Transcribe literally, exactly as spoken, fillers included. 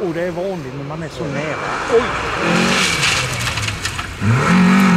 Och det är vanligt när man är så nära. Oj!